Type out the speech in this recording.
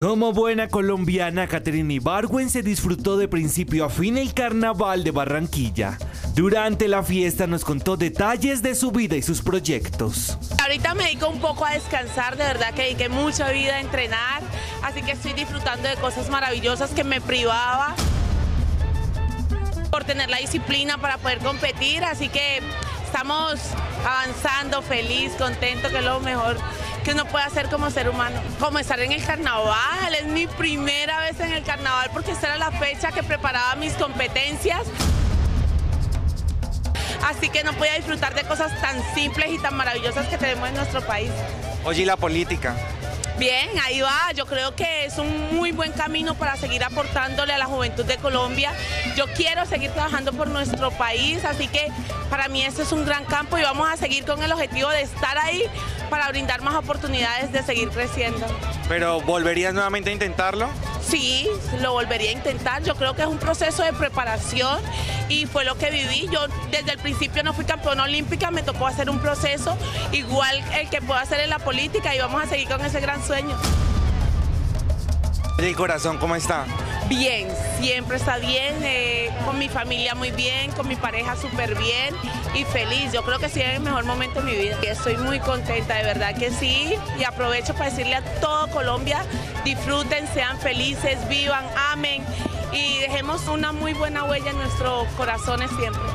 Como buena colombiana, Caterine Ibargüen se disfrutó de principio a fin el Carnaval de Barranquilla. Durante la fiesta nos contó detalles de su vida y sus proyectos. Ahorita me dedico un poco a descansar, de verdad que dediqué mucha vida a entrenar, así que estoy disfrutando de cosas maravillosas que me privaba por tener la disciplina para poder competir, así que estamos avanzando, feliz, contento, que es lo mejor que uno puede hacer como ser humano. Comenzar en el carnaval, es mi primera vez en el carnaval porque esta era la fecha que preparaba mis competencias. Así que no podía disfrutar de cosas tan simples y tan maravillosas que tenemos en nuestro país. Oye, ¿y la política? Bien, ahí va. Yo creo que es un muy buen camino para seguir aportándole a la juventud de Colombia. Yo quiero seguir trabajando por nuestro país, así que para mí esto es un gran campo y vamos a seguir con el objetivo de estar ahí para brindar más oportunidades de seguir creciendo. ¿Pero volverías nuevamente a intentarlo? Sí, lo volvería a intentar. Yo creo que es un proceso de preparación y fue lo que viví. Yo desde el principio no fui campeona olímpica, me tocó hacer un proceso igual el que puedo hacer en la política y vamos a seguir con ese gran sueño. ¿Y el corazón cómo está? Bien, siempre está bien, con mi familia muy bien, con mi pareja súper bien y feliz. Yo creo que sí es el mejor momento de mi vida. Estoy muy contenta, de verdad que sí, y aprovecho para decirle a todo Colombia, disfruten, sean felices, vivan, amen y dejemos una muy buena huella en nuestros corazones siempre.